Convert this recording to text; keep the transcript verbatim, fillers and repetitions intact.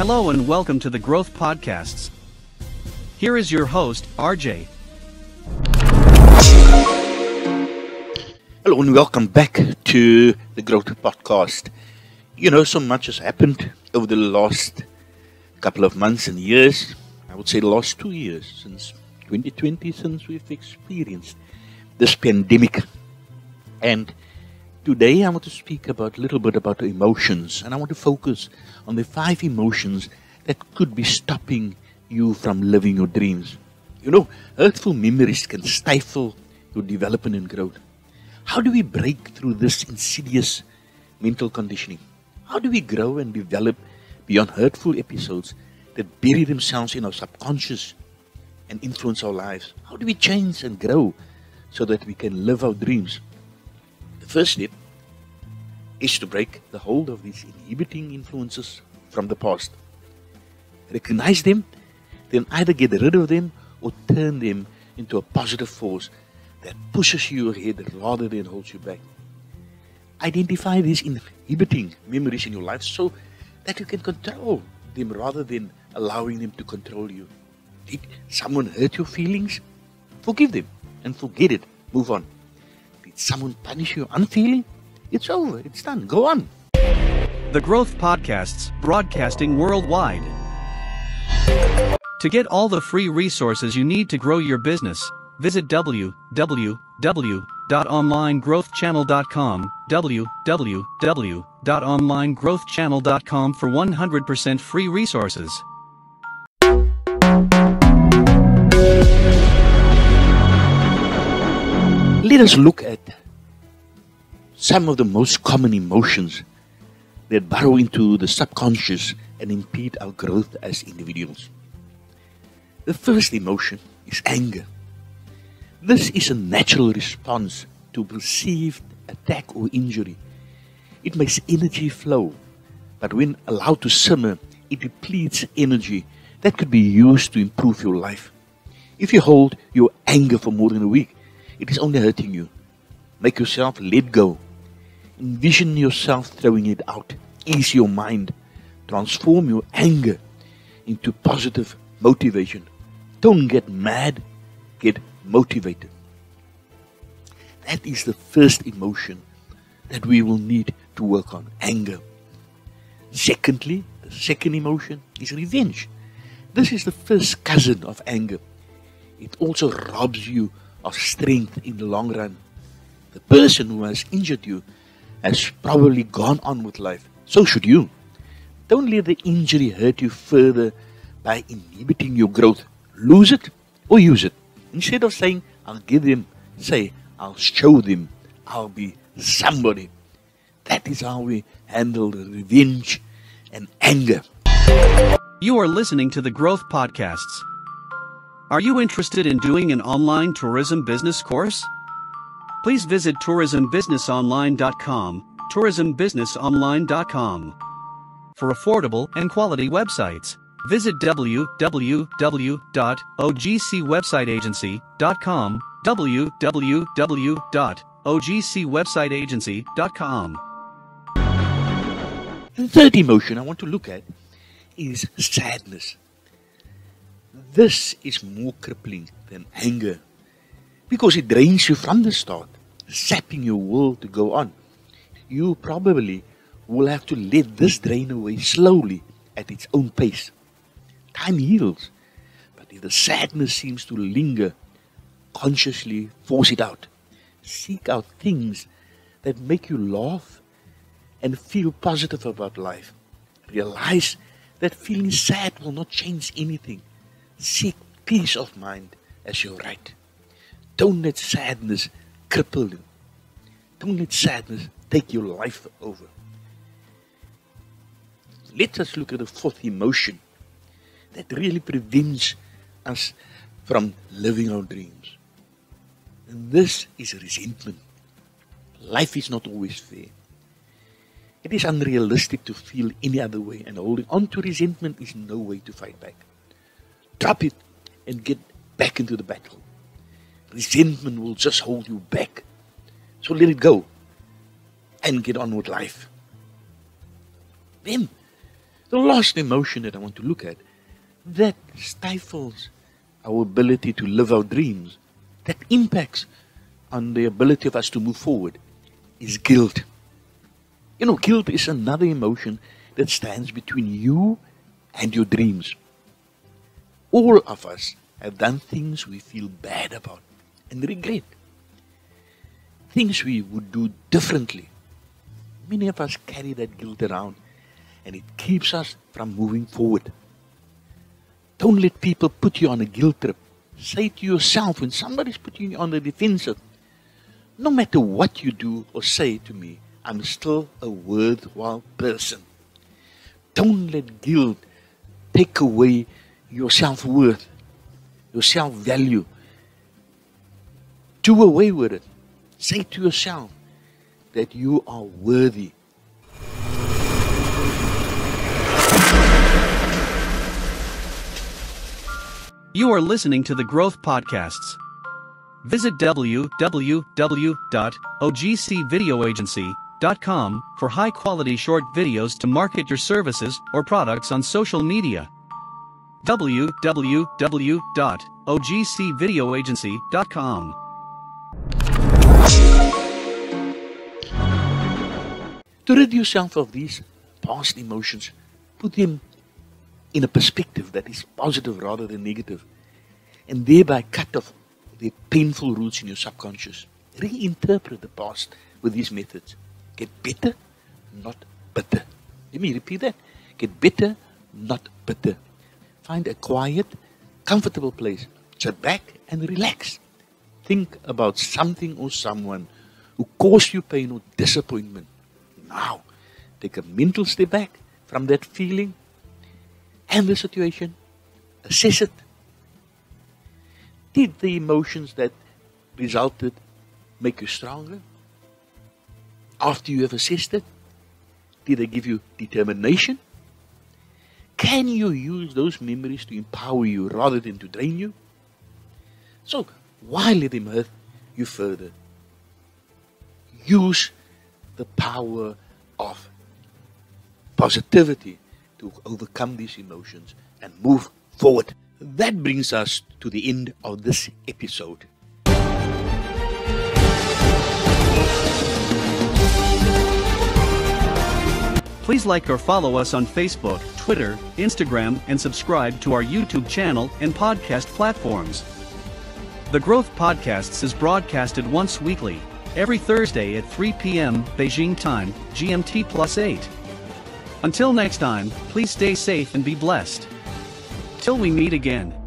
Hello and welcome to the Growth Podcasts. Here is your host, R J. Hello and welcome back to the Growth Podcast. You know, so much has happened over the last couple of months and years. I would say the last two years, since twenty twenty, since we've experienced this pandemic. And today I want to speak about a little bit about emotions, and I want to focus on the five emotions that could be stopping you from living your dreams. You know, hurtful memories can stifle your development and growth. How do we break through this insidious mental conditioning? How do we grow and develop beyond hurtful episodes that bury themselves in our subconscious and influence our lives? How do we change and grow so that we can live our dreams? First step is to break the hold of these inhibiting influences from the past. Recognize them, then either get rid of them or turn them into a positive force that pushes you ahead rather than holds you back. Identify these inhibiting memories in your life so that you can control them rather than allowing them to control you. Did someone hurt your feelings? Forgive them and forget it. Move on. Someone punish you unfairly? It's over. It's done. Go on. The Growth Podcasts, broadcasting worldwide. To get all the free resources you need to grow your business, visit w w w dot online growth channel dot com, w w w dot online growth channel dot com for one hundred percent free resources. Let us look at some of the most common emotions that burrow into the subconscious and impede our growth as individuals. The first emotion is anger. This is a natural response to perceived attack or injury. It makes energy flow, but when allowed to simmer, it depletes energy that could be used to improve your life. If you hold your anger for more than a week, it is only hurting you. Make yourself let go. Envision yourself throwing it out. Ease your mind. Transform your anger into positive motivation. Don't get mad. Get motivated. That is the first emotion that we will need to work on. Anger. Secondly, the second emotion is revenge. This is the first cousin of anger. It also robs you of strength in the long run. The person who has injured you has probably gone on with life. So should you. Don't let the injury hurt you further by inhibiting your growth. Lose it or use it. Instead of saying, I'll give them, say, I'll show them, I'll be somebody. That is how we handle revenge and anger. You are listening to the Growth Podcasts. Are you interested in doing an online tourism business course? Please visit tourism business online dot com, tourism business online dot com. For affordable and quality websites, visit w w w dot o g c website agency dot com, w w w dot o g c website agency dot com. The third emotion I want to look at is sadness. This is more crippling than anger because it drains you from the start, sapping your will to go on. You probably will have to let this drain away slowly at its own pace. Time heals, but if the sadness seems to linger, consciously force it out. Seek out things that make you laugh and feel positive about life. Realize that feeling sad will not change anything. Seek peace of mind as your right. Don't let sadness cripple you. Don't let sadness take your life over. Let us look at the fourth emotion that really prevents us from living our dreams. And this is resentment. Life is not always fair. It is unrealistic to feel any other way, and holding on to resentment is no way to fight back. Drop it and get back into the battle. Resentment will just hold you back. So let it go and get on with life. Then the last emotion that I want to look at, that stifles our ability to live our dreams, that impacts on the ability of us to move forward, is guilt. You know, guilt is another emotion that stands between you and your dreams. All of us have done things we feel bad about and regret. Things we would do differently. Many of us carry that guilt around, and it keeps us from moving forward. Don't let people put you on a guilt trip. Say to yourself, when somebody's putting you on the defensive, no matter what you do or say to me, I'm still a worthwhile person. Don't let guilt take away your self-worth, your self-value. Do away with it. Say to yourself that you are worthy. You are listening to the Growth Podcasts. Visit w w w dot o g c video agency dot com for high-quality short videos to market your services or products on social media. w w w dot o g c video agency dot com. To rid yourself of these past emotions, put them in a perspective that is positive rather than negative, and thereby cut off the painful roots in your subconscious. Reinterpret the past with these methods. Get better, not bitter. Let me repeat that. Get better, not bitter. Find a quiet, comfortable place. Sit back and relax. Think about something or someone who caused you pain or disappointment. Now, take a mental step back from that feeling and the situation. Assess it. Did the emotions that resulted make you stronger? After you have assessed it, did they give you determination? Can you use those memories to empower you rather than to drain you? So, why let them hurt you further? Use the power of positivity to overcome these emotions and move forward. That brings us to the end of this episode. Please like or follow us on Facebook, Twitter, Instagram, and subscribe to our YouTube channel and podcast platforms. The Growth Podcasts is broadcasted once weekly, every Thursday at three p m Beijing time, G M T plus eight. Until next time, please stay safe and be blessed. Till we meet again.